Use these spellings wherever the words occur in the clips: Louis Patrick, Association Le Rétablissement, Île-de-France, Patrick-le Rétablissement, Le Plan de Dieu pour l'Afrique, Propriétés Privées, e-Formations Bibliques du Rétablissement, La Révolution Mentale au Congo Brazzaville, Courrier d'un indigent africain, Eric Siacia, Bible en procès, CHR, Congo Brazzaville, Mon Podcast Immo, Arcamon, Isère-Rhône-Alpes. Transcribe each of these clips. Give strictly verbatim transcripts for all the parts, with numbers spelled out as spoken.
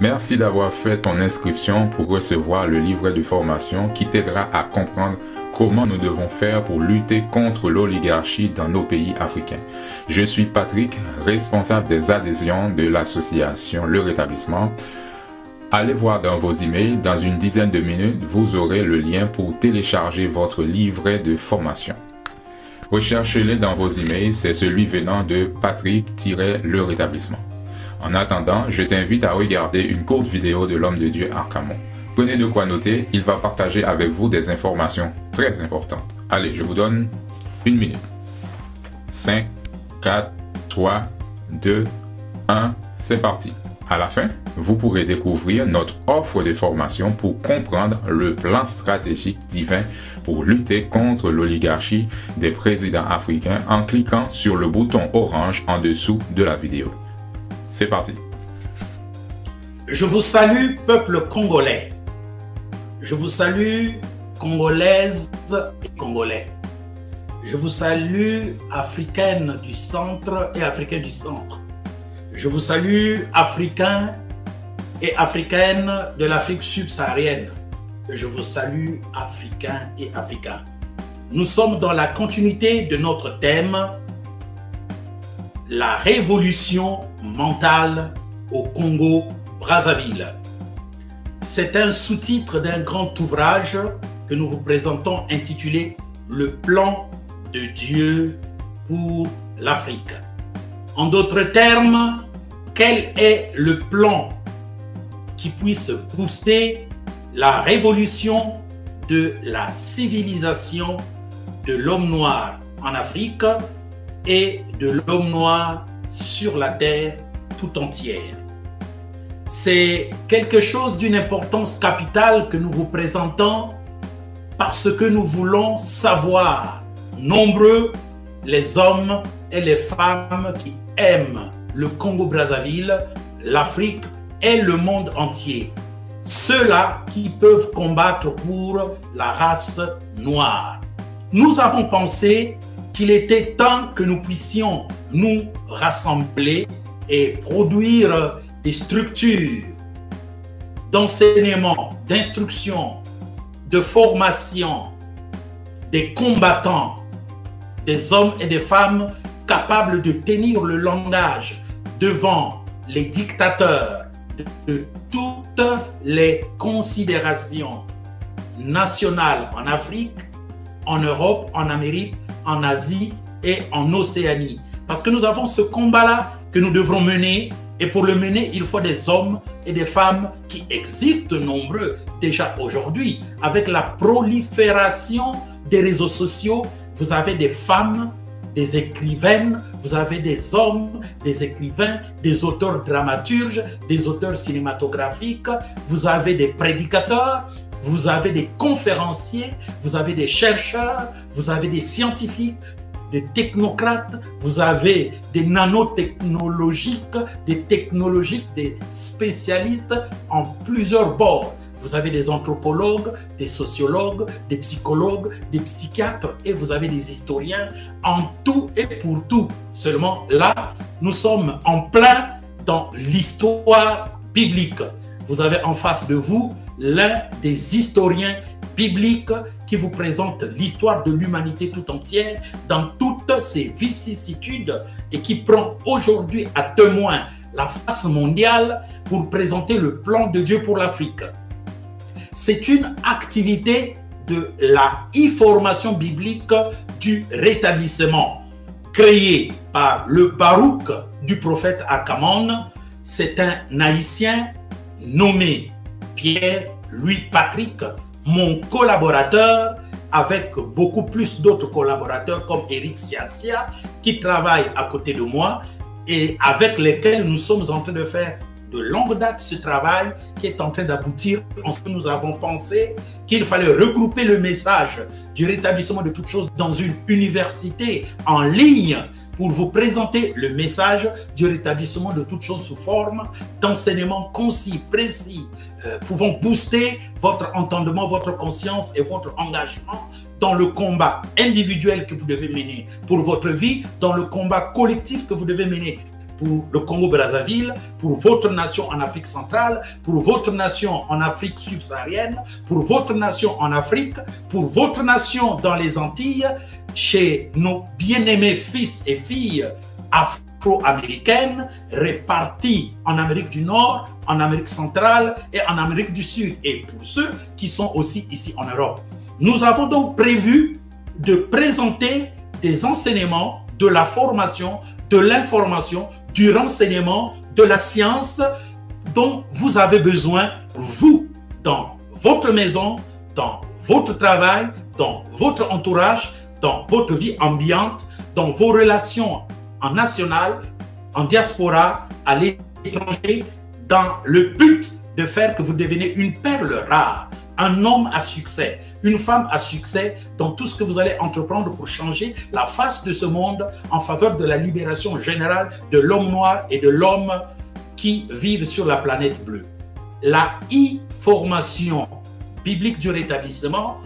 Merci d'avoir fait ton inscription pour recevoir le livret de formation qui t'aidera à comprendre comment nous devons faire pour lutter contre l'oligarchie dans nos pays africains. Je suis Patrick, responsable des adhésions de l'association Le Rétablissement. Allez voir dans vos emails, dans une dizaine de minutes, vous aurez le lien pour télécharger votre livret de formation. Recherchez-le dans vos emails, c'est celui venant de Patrick-le Rétablissement. En attendant, je t'invite à regarder une courte vidéo de l'homme de Dieu Arcamon. Prenez de quoi noter, il va partager avec vous des informations très importantes. Allez, je vous donne une minute. cinq, quatre, trois, deux, un, c'est parti. À la fin, vous pourrez découvrir notre offre de formation pour comprendre le plan stratégique divin pour lutter contre l'oligarchie des présidents africains en cliquant sur le bouton orange en dessous de la vidéo. C'est parti. Je vous salue, peuple congolais. Je vous salue, congolaises et congolais. Je vous salue, africaines du centre et africains du centre. Je vous salue, africains et africaines de l'Afrique subsaharienne. Je vous salue, africains et africains. Nous sommes dans la continuité de notre thème « La révolution mentale au Congo Brazzaville ». C'est un sous-titre d'un grand ouvrage que nous vous présentons intitulé « Le plan de Dieu pour l'Afrique ». En d'autres termes, quel est le plan qui puisse booster la révolution de la civilisation de l'homme noir en Afrique et de l'homme noir sur la terre tout entière. C'est quelque chose d'une importance capitale que nous vous présentons parce que nous voulons savoir, nombreux, les hommes et les femmes qui aiment le Congo-Brazzaville, l'Afrique et le monde entier. Ceux-là qui peuvent combattre pour la race noire. Nous avons pensé qu'il était temps que nous puissions nous rassembler et produire des structures d'enseignement, d'instruction, de formation, des combattants, des hommes et des femmes capables de tenir le langage devant les dictateurs de toutes les considérations nationales en Afrique, en Europe, en Amérique, en Asie et en Océanie. Parce que nous avons ce combat-là que nous devrons mener. Et pour le mener, il faut des hommes et des femmes qui existent nombreux déjà aujourd'hui. Avec la prolifération des réseaux sociaux, vous avez des femmes, des écrivaines, vous avez des hommes, des écrivains, des auteurs dramaturges, des auteurs cinématographiques, vous avez des prédicateurs, vous avez des conférenciers, vous avez des chercheurs, vous avez des scientifiques, des technocrates, vous avez des nanotechnologiques, des technologiques, des spécialistes en plusieurs bords. Vous avez des anthropologues, des sociologues, des psychologues, des psychiatres et vous avez des historiens en tout et pour tout. Seulement là, nous sommes en plein dans l'histoire biblique. Vous avez en face de vous l'un des historiens biblique qui vous présente l'histoire de l'humanité tout entière dans toutes ses vicissitudes et qui prend aujourd'hui à témoin la face mondiale pour présenter le plan de Dieu pour l'Afrique. C'est une activité de la e-Formation biblique du rétablissement créée par le barouk du prophète Arcamon. C'est un haïtien nommé Pierre Louis Patrick, mon collaborateur, avec beaucoup plus d'autres collaborateurs comme Eric Siacia, qui travaille à côté de moi et avec lesquels nous sommes en train de faire de longue date ce travail qui est en train d'aboutir. Ensuite, nous avons pensé qu'il fallait regrouper le message du rétablissement de toutes choses dans une université en ligne pour vous présenter le message du rétablissement de toutes choses sous forme d'enseignements concis, précis, euh, pouvant booster votre entendement, votre conscience et votre engagement dans le combat individuel que vous devez mener pour votre vie, dans le combat collectif que vous devez mener pour le Congo-Brazzaville, pour votre nation en Afrique centrale, pour votre nation en Afrique subsaharienne, pour votre nation en Afrique, pour votre nation dans les Antilles, chez nos bien-aimés fils et filles afro-américaines réparties en Amérique du Nord, en Amérique centrale et en Amérique du Sud, et pour ceux qui sont aussi ici en Europe. Nous avons donc prévu de présenter des enseignements, de la formation, de l'information, du renseignement, de la science dont vous avez besoin, vous, dans votre maison, dans votre travail, dans votre entourage, dans votre vie ambiante, dans vos relations en national, en diaspora, à l'étranger, dans le but de faire que vous deveniez une perle rare, un homme à succès, une femme à succès dans tout ce que vous allez entreprendre pour changer la face de ce monde en faveur de la libération générale de l'homme noir et de l'homme qui vivent sur la planète bleue. La e-Formation biblique du rétablissement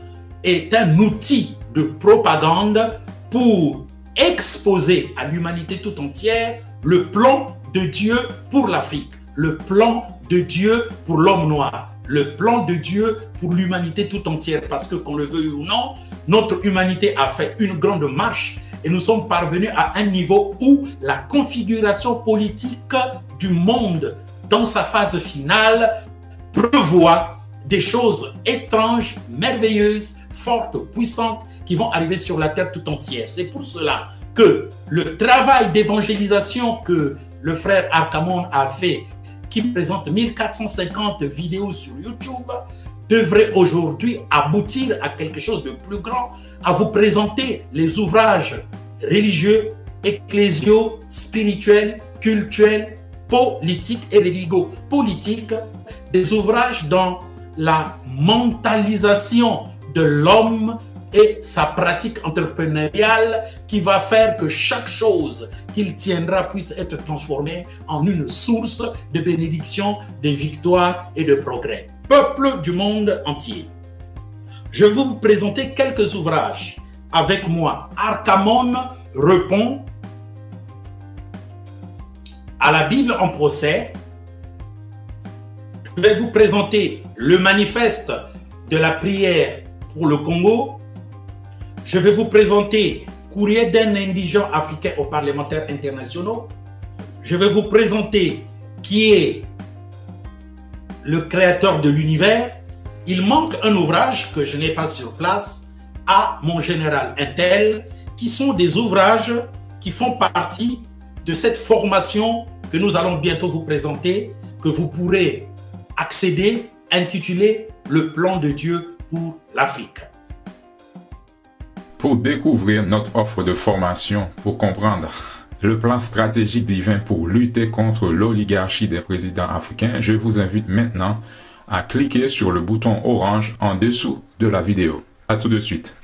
est un outil de propagande pour exposer à l'humanité tout entière le plan de Dieu pour l'Afrique, le plan de Dieu pour l'homme noir, le plan de Dieu pour l'humanité tout entière, parce que qu'on le veuille ou non, notre humanité a fait une grande marche et nous sommes parvenus à un niveau où la configuration politique du monde dans sa phase finale prévoit des choses étranges, merveilleuses, fortes, puissantes qui vont arriver sur la terre tout entière. C'est pour cela que le travail d'évangélisation que le frère Arcamon a fait, qui présente mille quatre cent cinquante vidéos sur YouTube, devrait aujourd'hui aboutir à quelque chose de plus grand, à vous présenter les ouvrages religieux, ecclésiaux, spirituels, culturels, politiques et religo-politiques, des ouvrages dans la mentalisation de l'homme et sa pratique entrepreneuriale qui va faire que chaque chose qu'il tiendra puisse être transformée en une source de bénédiction, de victoire et de progrès. Peuple du monde entier, je vais vous présenter quelques ouvrages. Avec moi, Arcamon répond à la Bible en procès. Je vais vous présenter le manifeste de la prière pour le Congo. Je vais vous présenter Courrier d'un indigent africain aux parlementaires internationaux. Je vais vous présenter qui est le créateur de l'univers. Il manque un ouvrage que je n'ai pas sur place, à mon général Intel, qui sont des ouvrages qui font partie de cette formation que nous allons bientôt vous présenter, que vous pourrez accéder, intitulée Le Plan de Dieu pour l'Afrique. Pour découvrir notre offre de formation, pour comprendre le plan stratégique divin pour lutter contre l'oligarchie des présidents africains, je vous invite maintenant à cliquer sur le bouton orange en dessous de la vidéo. À tout de suite.